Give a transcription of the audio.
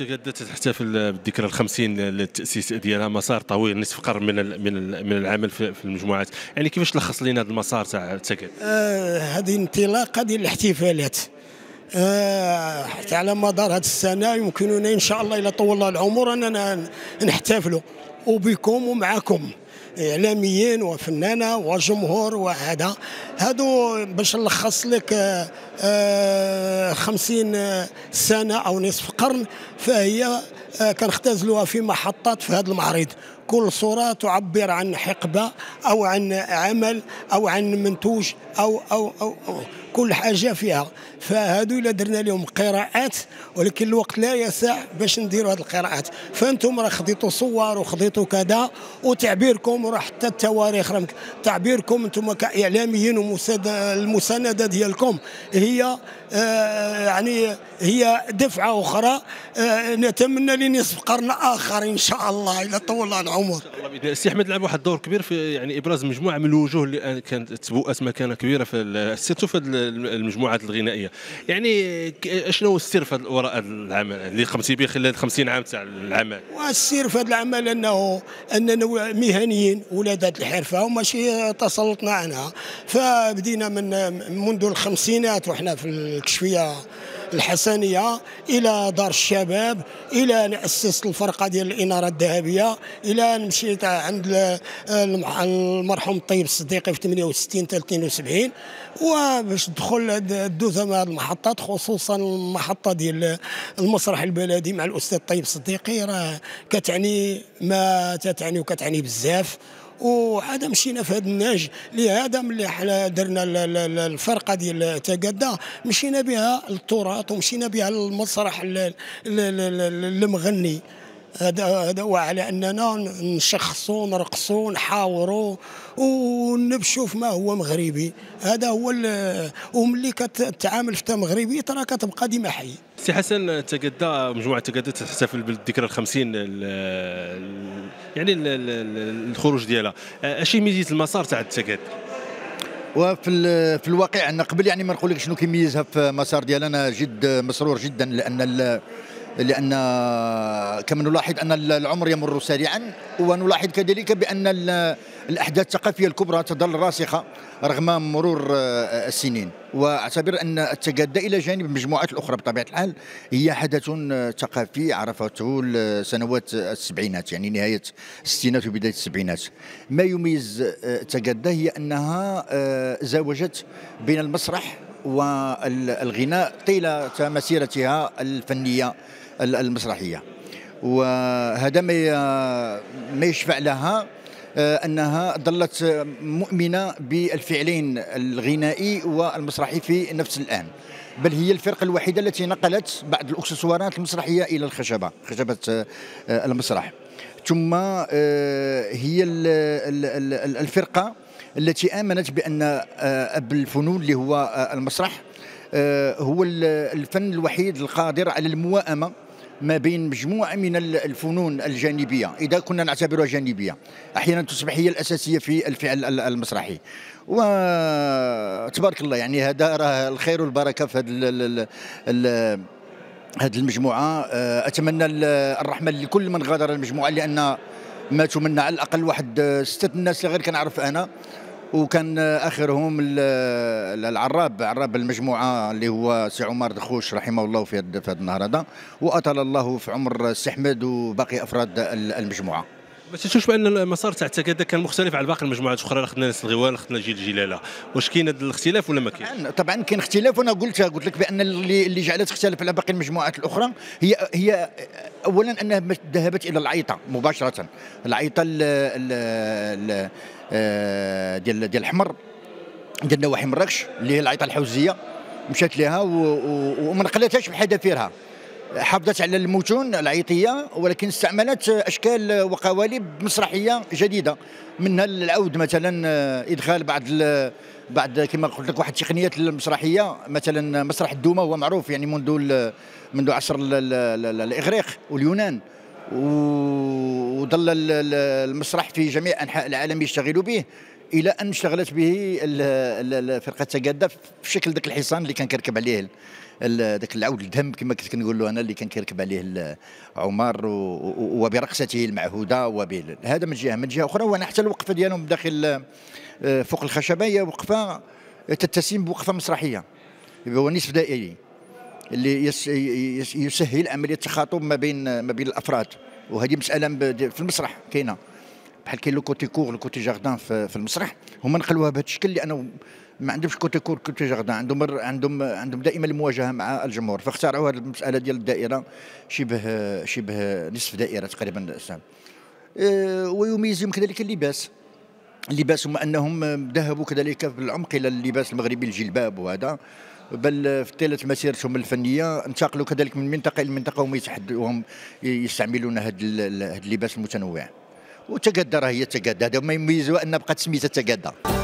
تكادة تحتفل بالذكرى ال50 للتأسيس ديالها، مسار طويل، نصف قرن من العمل في المجموعات، يعني كيفاش تلخص لنا هذا المسار تاع تكادة؟ هذه انطلاقة ديال الاحتفالات حتى على مدار هذه السنة يمكننا إن شاء الله إلا طول الله العمر أننا نحتفلوا وبكم ومعكم اعلاميين وفنانه وجمهور وهذا هادو باش نلخص لك 50 سنه او نصف قرن، فهي كنختزلوها في محطات في هذا المعرض، كل صوره تعبر عن حقبه او عن عمل او عن منتوج أو كل حاجه فيها، فهادو الا درنا لهم قراءات ولكن الوقت لا يسع باش نديروا هذه القراءات، فانتم راه خديتوا صور وخديتوا كذا وتعبيركم وراه حتى التواريخ راه تعبيركم انتم كاعلاميين والمسانده ديالكم هي يعني هي دفعه اخرى نتمنى لنصف قرن اخر ان شاء الله الا طول العمر. سي احمد لعب واحد الدور كبير في يعني ابراز مجموعه من الوجوه اللي كانت تبوأت مكانه كبيره في سيرتو في المجموعات الغنائيه، يعني شنو السر في وراء العمل اللي قمتي به خلال 50 عام تاع العمل؟ والسر في هذا العمل اننا مهنيين ولاد هذه الحرفه وماشي تسلطنا عنها، فبدينا منذ الخمسينات وحنا في الكشفيه الحسنيه الى دار الشباب الى ان اسست الفرقه ديال الاناره الذهبيه الى ان مشيت عند المرحوم الطيب الصديقي في 68 حتى 72 وباش تدخل دوزه مع المحطات، خصوصا المحطه ديال المسرح البلدي مع الاستاذ الطيب الصديقي راه كتعني ما تتعني وكتعني بزاف، وعاد مشينا في هذا النهج. لهذا ملي حنا درنا الفرقه ديال تكادة مشينا بها للتراث ومشينا بها للمسرح المغني هذا، وعلى اننا نشخصوا نرقصوا نحاوروا ونبشوا في ما هو مغربي، هذا هو. وملي كتعامل في مغربي ترى كتبقى ديما حي. سي حسن، تكادة مجموعه تكادة تحتفل بالذكرى ال50 يعني الخروج ديالها، اش ميزه المسار تاع تكادة؟ وفي الواقع ان قبل يعني ما نقول لك شنو كيميزها في مسار ديالها، انا جد مسرور جدا لأن كما نلاحظ أن العمر يمر سريعا، ونلاحظ كذلك بأن الأحداث الثقافية الكبرى تظل راسخة رغم مرور السنين، وأعتبر أن التكادة إلى جانب المجموعات الأخرى بطبيعة الحال هي حدث ثقافي عرفته سنوات السبعينات، يعني نهاية الستينات وبداية السبعينات. ما يميز التكادة هي أنها زاوجت بين المسرح والغناء طيلة مسيرتها الفنية المسرحية، وهذا ما يشفع لها أنها ظلت مؤمنة بالفعلين الغنائي والمسرحي في نفس الآن، بل هي الفرقة الوحيدة التي نقلت بعض الأكسسوارات المسرحية إلى الخشبة، خشبة المسرح، ثم هي الفرقة التي آمنت بأن بالفنون اللي هو المسرح هو الفن الوحيد القادر على الموائمة ما بين مجموعة من الفنون الجانبية إذا كنا نعتبرها جانبية، أحيانا تصبح هي الأساسية في الفعل المسرحي. وتبارك الله يعني هذا راه الخير والبركة في هذه المجموعة. أتمنى الرحمة لكل من غادر المجموعة، لأن ماتوا منا على الأقل واحد 6 الناس اللي غير كنعرف أنا، وكان آخرهم العراب المجموعة اللي هو سي عمر دخوش رحمه الله في هذا النهار هذا، وأطال الله في عمر سي احمد وباقي أفراد المجموعة. ما تشوفش بأن المسار تاع تكادة كان مختلف على باقي المجموعات الأخرى؟ خدنا ناس الغيوان، خدنا جيل الجلالة، واش كاين هذا الاختلاف ولا ما كاين؟ طبعا كاين اختلاف، وأنا قلت لك بأن اللي جعلها تختلف على باقي المجموعات الأخرى هي أولا أنها ذهبت إلى العيطة مباشرة، العيطة ديال الحمر ديال نواحي مراكش اللي هي العيطة الحوزية، مشات لها وما نقلتهاش بحذافيرها، حافظت على المتون العيطية ولكن استعملت أشكال وقوالب مسرحية جديدة، منها العود مثلا، إدخال بعض كما قلت لك واحد التقنيات المسرحية، مثلا مسرح الدومة هو معروف يعني منذ عصر الإغريق واليونان، وظل المسرح في جميع أنحاء العالم يشتغل به، الى ان اشتغلت به فرقه تكادة في شكل ذاك الحصان اللي كان كيركب عليه ذاك العود الدهم كما كنت كنقول له انا، اللي كان كيركب عليه عمر وبرقصته المعهوده وبال. هذا من جهه، من جهه اخرى وانا حتى الوقفه ديالهم داخل فوق الخشبه هي وقفه تتسم بوقفه مسرحيه، هو نصف دائري اللي يسهل عمليه التخاطب ما بين الافراد، وهذه مساله في المسرح كاينه بحال كاين لو كوتي كور لو كوتي جاردان في المسرح، هما نقلوها بهذا الشكل لانه ما عندهمش كوتي كور كوتي جاردان، عندهم دائما المواجهه مع الجمهور، فاختاروا هذه المساله ديال الدائره شبه نصف دائره تقريبا. ويميزهم كذلك اللباس هما انهم ذهبوا كذلك بالعمق الى اللباس المغربي الجلباب، وهذا بل في طيله مسيرتهم الفنيه انتقلوا كذلك من منطقه الى منطقه وهم يستعملون هذا اللباس المتنوع. وتكادة راه هي تكادة، هذا ما يميزها ان بقات سميتها تكادة.